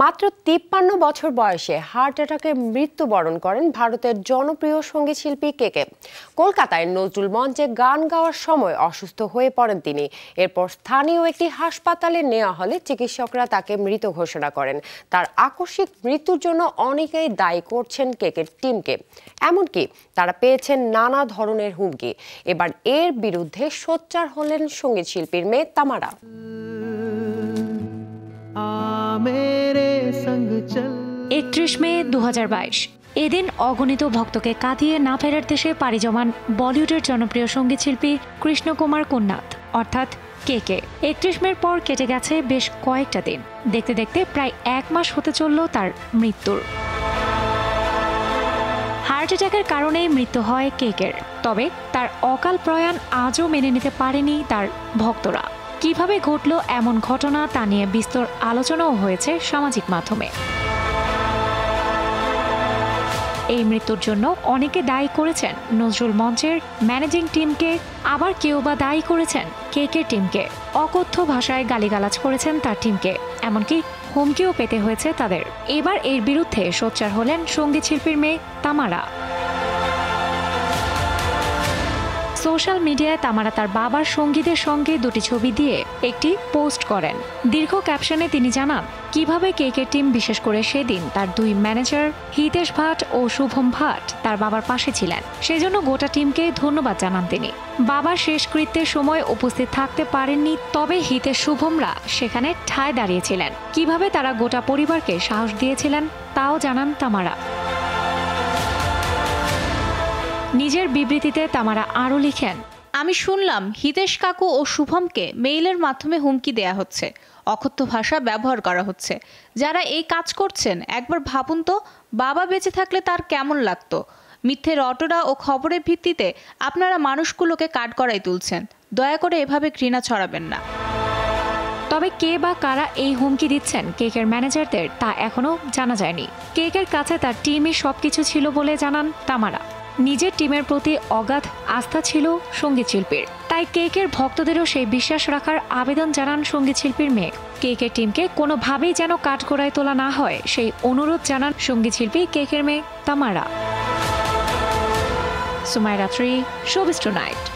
মাত্র ৫৩ বছর বয়সে হার্ট অ্যাটাকে মৃত্যুবরণ করেন ভারতের জনপ্রিয় সঙ্গীত শিল্পী কেকে। কলকাতায় নজরুল মঞ্চে গান গাওয়ার সময় অসুস্থ হয়ে পড়েন তিনি। এরপর স্থানীয় একটি হাসপাতালে নেওয়া হলে চিকিৎসকরা তাকে মৃত ঘোষণা করেন। তার আকস্মিক মৃত্যুর জন্য অনেকেই দায়ী করছেন কেকের টিমকে, এমনকি তারা পেয়েছেন নানা ধরনের হুমকি। এবার এর বিরুদ্ধে সোচ্চার হলেন সঙ্গীত শিল্পীর মেয়ে তামারা। এদিন অগণিত ভক্তকে কাঁদিয়ে না ফেরার দেশে পাড়ি জমান বলিউডের জনপ্রিয় সঙ্গীত শিল্পী কৃষ্ণকুমার কোন্নাত অর্থাৎ কেকে। ৩১ মের পর কেটে গেছে বেশ কয়েকটা দিন। দেখতে দেখতে প্রায় ১ মাস হতে চলল তার মৃত্যুর। হার্ট অ্যাটাকের কারণে মৃত্যু হয় কেকের। তবে তার অকাল প্রয়াণ আজও মেনে নিতে পারেনি তার ভক্তরা। কিভাবে ঘটল এমন ঘটনা, তা নিয়ে বিস্তর আলোচনাও হয়েছে সামাজিক মাধ্যমে। এই মৃত্যুর জন্য অনেকে দায়ী করেছেন নজরুল মঞ্চের ম্যানেজিং টিমকে, আবার কেউ বা দায়ী করেছেন কেকের টিমকে। অকথ্য ভাষায় গালিগালাজ করেছেন তার টিমকে, এমনকি হুমকিও পেতে হয়েছে তাদের। এবার এর বিরুদ্ধে সোচ্চার হলেন সঙ্গীত শিল্পীর মেয়ে তামারা। সোশ্যাল মিডিয়ায় তামারা তার বাবার সঙ্গীদের সঙ্গে দুটি ছবি দিয়ে একটি পোস্ট করেন। দীর্ঘ ক্যাপশনে তিনি জানান কিভাবে কেকের টিম, বিশেষ করে সেদিন তার দুই ম্যানেজার হিতেশ ভাট ও শুভম ভাট, তার বাবার পাশে ছিলেন। সেজন্য গোটা টিমকে ধন্যবাদ জানান তিনি। বাবার শেষকৃত্যের সময় উপস্থিত থাকতে পারেননি, তবে হিতেশ শুভমরা সেখানে ঠায় দাঁড়িয়েছিলেন। কিভাবে তারা গোটা পরিবারকে সাহস দিয়েছিলেন তাও জানান তামারা। নিজের বিবৃতিতে তামারা আরও লিখেন, আমি শুনলাম হিতেশ কাকু ও শুভমকে মেইলের মাধ্যমে হুমকি দেয়া হচ্ছে, অকথ্য ভাষা ব্যবহার করা হচ্ছে। যারা এই কাজ করছেন একবার ভাবুন তো, বাবা বেঁচে থাকলে তার কেমন লাগতো। মিথ্যে রটনা ও খবরের ভিত্তিতে আপনারা মানুষগুলোকে কাঠগড়ায় তুলছেন। দয়া করে এভাবে ঘৃণা ছড়াবেন না। তবে কে বা কারা এই হুমকি দিচ্ছেন কেকের ম্যানেজারদের, তা এখনও জানা যায়নি। কেকের কাছে তার টিমই সবকিছু ছিল বলে জানান তামারা। নিজের টিমের প্রতি অগাধ আস্থা ছিল সঙ্গীত শিল্পীর, তাই কেকের ভক্তদেরও সেই বিশ্বাস রাখার আবেদন জানান সঙ্গীত শিল্পীর মেয়ে। কেকের টিমকে কোনোভাবেই যেন কাঠগড়ায় তোলা না হয়, সেই অনুরোধ জানান সঙ্গীত শিল্পী কেকের মেয়ে তামারা। Sumaira 3, showbiz tonight.